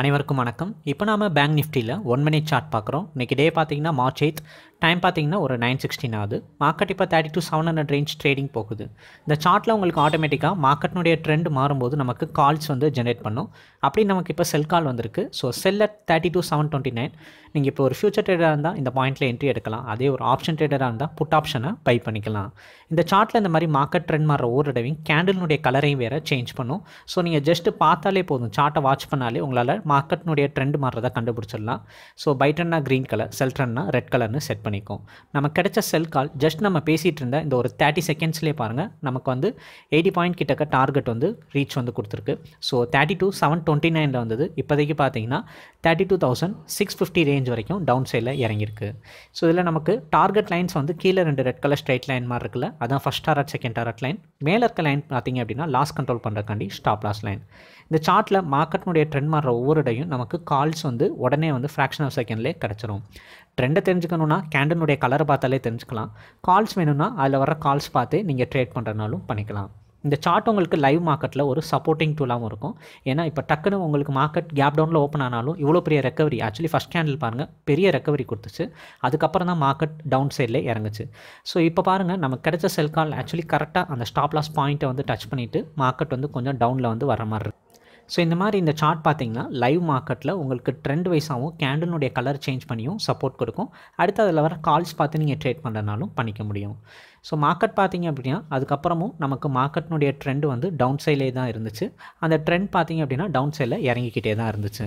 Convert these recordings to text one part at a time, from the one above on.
அனைவருக்கும் வணக்கம். இப்போ நாம பேங்க் நிஃப்டியில் 1 minute சார்ட் பார்க்குறோம். இன்றைக்கி டே பார்த்தீங்கன்னா March 8th, டைம் பார்த்தீங்கன்னா ஒரு 9:16 ஆகுது. மார்க்கெட் இப்போ 32,700 ரேஞ்ச் ட்ரேடிங் போகுது. இந்த சார்ட்டில் உங்களுக்கு ஆட்டோமேட்டிக்காக மார்க்கெட்னுடைய ட்ரெண்ட் மாறும்போது நமக்கு கால்ஸ் வந்து ஜென்ரேட் பண்ணும். அப்படி நமக்கு இப்போ செல் கால் வந்திருக்கு. So sell at 32,729. நீங்கள் இப்போ ஒரு ஃபியூச்சர் ட்ரேடராக இருந்தால் இந்த பாயிண்டில் என்ட்ரி எடுக்கலாம். அதே ஒரு ஆப்ஷன் ட்ரேடராக இருந்தால் புட் ஆப்ஷனை பை பண்ணிக்கலாம். இந்த சார்ட்டில் இந்த மாதிரி மார்க்கெட் ட்ரெண்ட் மாறுற ஒவ்வொரு டைம் கேண்டிலுடைய கலரையும் வேறு சேஞ்ச் பண்ணும். ஸோ நீங்கள் ஜஸ்ட்டு பார்த்தாலே போதும், சார்ட்டை வாட்ச் பண்ணாலே உங்களால் மார்க்கெட்னுடைய ட்ரெண்ட் மாறுறதை கண்டுபிடிச்சிடலாம். ஸோ பை ட்ரெண்ட்னா க்ரீன் கலர், செல் ட்ரெண்ட்னா ரெட் கலர்னு செட் பண்ணிக்கும். நமக்கு கிடைச்ச செல் கால் ஜஸ்ட் நம்ம பேசிகிட்டு இருந்தால் இந்த ஒரு 30 secondsலேயே பாருங்கள், நமக்கு வந்து 80 point கிட்டக்க டார்கெட் வந்து ரீச் வந்து கொடுத்துருக்கு. ஸோ 32,729 வந்தது இப்போதைக்கு பார்த்தீங்கன்னா 32,650 ரேஞ்ச் வரைக்கும் டவுன் சைடில் இறங்கியிருக்கு. ஸோ இதில் நமக்கு டார்கெட் லைன்ஸ் வந்து கீழே 2 ரெட் கலர் ஸ்ட்ரைட் லைன் மாதிரி இருக்குல்ல, அதான் first target second target line. மேலே இருக்க லைன் பார்த்தீங்க அப்படின்னா லாஸ் கண்ட்ரோல் பண்ணுறக்காண்டி ஸ்டாப் லாஸ் லைன். இந்த சார்ட்டில் மார்க்கெட்னுடைய ட்ரெண்ட் மாறுற ஒவ்வொரு டையும் நமக்கு கால்ஸ் வந்து உடனே வந்து ஃப்ராக்ஷன் ஆஃப் செகண்ட்லேயே கிடச்சிரும். ட்ரெண்டை தெரிஞ்சுக்கணுன்னா கேண்டனுடைய கலரை பார்த்தாலே தெரிஞ்சுக்கலாம். கால்ஸ் வேணும்னா அதில் வர கால்ஸ் பார்த்து நீங்கள் ட்ரேட் பண்ணுறனாலும் பண்ணிக்கலாம். இந்த சார்ட் உங்களுக்கு லைவ் மார்க்கெட்டில் ஒரு சப்போர்ட்டிங் டூலாகவும் இருக்கும். ஏன்னா இப்போ டக்குன்னு உங்களுக்கு மார்க்கெட் கேப் டவுனில் ஓப்பன் ஆனாலும் இவ்வளோ பெரிய ரெக்கவரி, ஆக்சுவலி ஃபஸ்ட் கேண்டில் பாருங்கள் பெரிய ரெக்கவரி கொடுத்துச்சு, அதுக்கப்புறம் தான் மார்க்கெட் டவுன் சைடில் இறங்குச்சு. ஸோ இப்போ பாருங்கள் நமக்கு கிடைச்ச செல் கால் ஆக்சுவலி கரெக்டாக அந்த ஸ்டாப் லாஸ் பாயிண்ட்டை வந்து டச் பண்ணிவிட்டு மார்க்கெட் வந்து கொஞ்சம் டவுனில் வந்து வர மாதிரி இருக்குது. ஸோ இந்த மாதிரி இந்த சார்ட் பார்த்தீங்கன்னா லைவ் மார்க்கெட்டில் உங்களுக்கு ட்ரெண்ட் வைஸாகவும் கேண்டனுடைய கலர் சேஞ்ச் பண்ணியும் சப்போர்ட் கொடுக்கும். அடுத்து அதில் வர கால்ஸ் பார்த்து நீங்கள் ட்ரேட் பண்ணுறதுனாலும் பண்ணிக்க முடியும். ஸோ மார்க்கெட் பார்த்தீங்க அப்படின்னா அதுக்கப்புறமும் நமக்கு மார்க்கெட்னுடைய ட்ரெண்ட் வந்து டவுன் சைட்லேயே தான் இருந்துச்சு. அந்த ட்ரெண்ட் பார்த்தீங்க அப்படின்னா டவுன் சைடில் இறங்கிக்கிட்டே தான் இருந்துச்சு.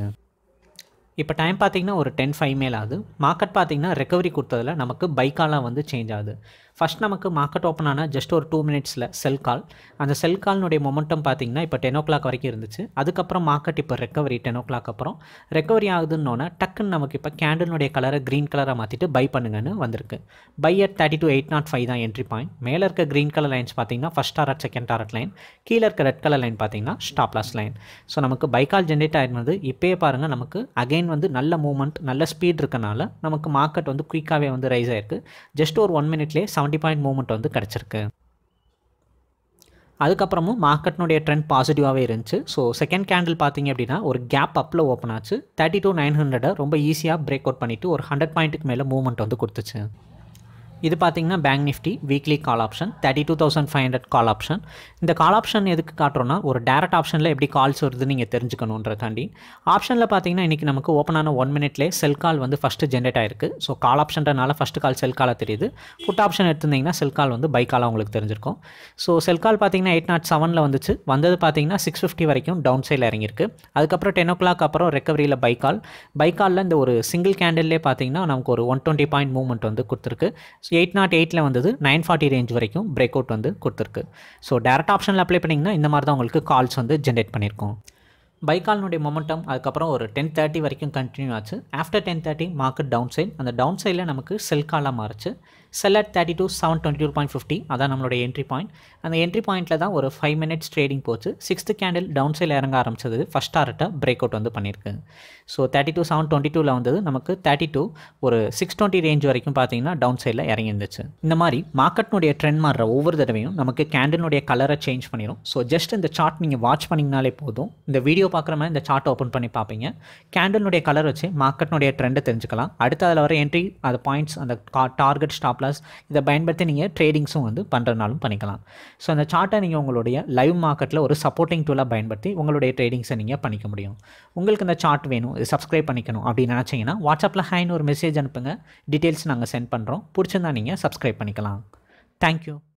இப்போ டைம் பார்த்தீங்கன்னா ஒரு 10:05 மேல் ஆகுது. மார்க்கெட் பார்த்தீங்கன்னா ரெக்கவரி கொடுத்ததில் நமக்கு பை காலாக வந்து சேஞ்ச் ஆகுது. ஃபஸ்ட் நமக்கு மார்க்கெட் ஓப்பன் ஆனால் ஜஸ்ட் ஒரு 2 minutesல செல் கால், அந்த செல் கால்னுடைய மொமெண்டம் பார்த்தீங்கன்னா இப்போ 10 o'clock வரைக்கும் இருந்துச்சு. அதுக்கப்புறம் மார்க்கெட் இப்போ ரெக்கவரி 10 o'clock அப்புறம் ரெக்கவரி ஆகுதுன்னொன்னே டக்குன்னு நமக்கு இப்போ கேண்டனுடைய கலரை க்ரீன் கலராக மாற்றிட்டு பை பண்ணுங்கன்னு வந்திருக்கு. பை அட் 32,805 தான் என்ட்ரி பாயிண்ட். மேலே இருக்க க்ரீன் கலர் லைன்ஸ் பார்த்தீங்கன்னா first target second target line, கீழே இருக்க ரெட் கலர் லைன் பார்த்தீங்கன்னா ஸ்டாப் லாஸ் லைன். ஸோ நமக்கு பை கால் ஜென்ரேட் ஆகிருந்தது. இப்போயே பாருங்கள் நமக்கு அகைன் வந்து நல்ல மூவ்மெண்ட் நல்ல ஸ்பீட் இருக்கனால நமக்கு மார்க்கெட் வந்து குயிக்காகவே வந்து ரைஸ் ஆகிருக்கு. ஜஸ்ட் ஒரு 1 minutesலேயே 70 point மூவ்மெண்ட் வந்து கிடச்சிருக்கு. அதுக்கப்புறமும் மார்க்கெட்னுடைய ட்ரெண்ட் பாசிட்டிவாகவே இருந்துச்சு. ஸோ செகண்ட் கேண்டில் பார்த்தீங்க அப்படின்னா ஒரு கேப் அப்பில் ஓப்பன் ஆச்சு. 32,900 ரொம்ப ஈஸியாக பிரேக் அவுட் பண்ணிவிட்டு ஒரு 100 pointக்கு மேலே மூவ்மெண்ட் வந்து கொடுத்துச்சு. இது பார்த்தீங்கன்னா bank Nifty weekly call option 32,500 call option. இந்த கால் ஆப்ஷன் எதுக்கு காட்டுறோன்னா ஒரு டேரக்ட் ஆப்ஷனில் எப்படி கால்ஸ் வருதுன்னு நீங்கள் தெரிஞ்சுக்கணுன்றக்காண்டி. ஆப்ஷனில் பார்த்தீங்கன்னா இன்றைக்கி நமக்கு ஓப்பன் ஆன 1 minutesலே செல் கால் வந்து ஃபஸ்ட்டு ஜென்ரேட் ஆகிருக்கு. ஸோ கால் ஆப்ஷன்றனால ஃபஸ்ட்டு கால் செல் காலாக தெரியுது. புட் ஆப்ஷன் எடுத்திருந்தீங்கன்னா செல் கால் வந்து பை காலாக உங்களுக்கு தெரிஞ்சிருக்கும். ஸோ செல் கால் பார்த்தீங்கன்னா 807ல் வந்தது பார்த்தீங்கன்னா 650 வரைக்கும் டவுன் சைடில் இறங்கியிருக்கு. அதுக்கப்புறம் 10 o'clock அப்புறம் ரெக்கவரியில் பை கால். பை காலில் இந்த ஒரு சிங்கிள் கேண்டில்லே பார்த்தீங்கன்னா நமக்கு ஒரு 120 point மூவ்மெண்ட் வந்து கொடுத்துருக்கு. ஸோ 808ல் வந்தது 940 ரேஞ்ச் வரைக்கும் பிரேக் அவுட் வந்து கொடுத்துருக்கு. ஸோ டேரக்ட் ஆப்ஷனில் அப்ளை பண்ணிங்கன்னா இந்த மாதிரி தான் உங்களுக்கு கால்ஸ் வந்து ஜென்ரேட் பண்ணியிருக்கோம். பை கால்னுடைய மொமெண்டம் அதுக்கப்புறம் ஒரு 10:30 வரைக்கும் கண்டினியூ ஆச்சு. ஆஃப்டர் 10:30 மார்க்கெட் டவுன் சைட், அந்த டவுன் சைடில் நமக்கு செல் காலாக மாறிச்சு. செல் அட் 32,722.50 அதான் நம்மளுடைய என்ட்ரி பாயிண்ட். அந்த என்ட்ரி பாயிண்ட்டில் தான் ஒரு 5 minutes ட்ரேடிங் போச்சு. 6th கேண்டில் டவுன் சைடில் இறங்க ஆரம்பிச்சது. ஃபஸ்ட் டாரட்டை பிரேக் அவுட் வந்து பண்ணியிருக்கு. ஸோ 32,722ல் வந்தது நமக்கு 32 ஒரு 620 ரேஞ்ச் வரைக்கும் பார்த்தீங்கன்னா டவுன் சைடில் இறங்கி இருந்துச்சு. இந்த மாதிரி மார்க்கெட்னுடைய ட்ரெண்ட் மாறுற ஒவ்வொரு தடவையும் நமக்கு கேண்டிலுடைய கலரை சேஞ்ச் பண்ணிடும். ஸோ ஜஸ்ட் இந்த சார்ட் நீங்கள் வாட்ச் பண்ணிங்கனாலே போதும். இந்த வீடியோ பார்க்குற மாதிரி இந்த சார்ட் ஓப்பன் பண்ணி பார்ப்பீங்க. கேண்டலுடைய கலர் வச்சு மார்க்கெட்னுடைய ட்ரெண்டை தெரிஞ்சுக்கலாம். அடுத்து அதில் வர என்ட்ரி, அது பாயிண்ட்ஸ், அந்த டார்கெட், ஸ்டாப் லாஸ் இதை பயன்படுத்தி நீங்கள் ட்ரேடிங்ஸும் வந்து பண்ணுறதுனாலும் பண்ணிக்கலாம். ஸோ அந்த சார்ட்டை நீங்கள் உங்களுடைய லைவ் மார்க்கெட்டில் ஒரு சப்போர்ட்டிங் டூலாக பயன்படுத்தி உங்களுடைய ட்ரேடிங்ஸை நீங்கள் பண்ணிக்க முடியும். உங்களுக்கு இந்த சார்ட் வேணும், இது சப்ஸ்கிரைப் பண்ணிக்கணும் அப்படின்னு நினச்சிங்கன்னா வாட்ஸ்அப்பில் ஹைன்னு ஒரு மெசேஜ் அனுப்புங்க. டீட்டெயில்ஸ் நாங்கள் சென்ட் பண்ணுறோம். பிடிச்சிருந்தா நீங்கள் சப்ஸ்கிரைப் பண்ணிக்கலாம். தேங்க்யூ.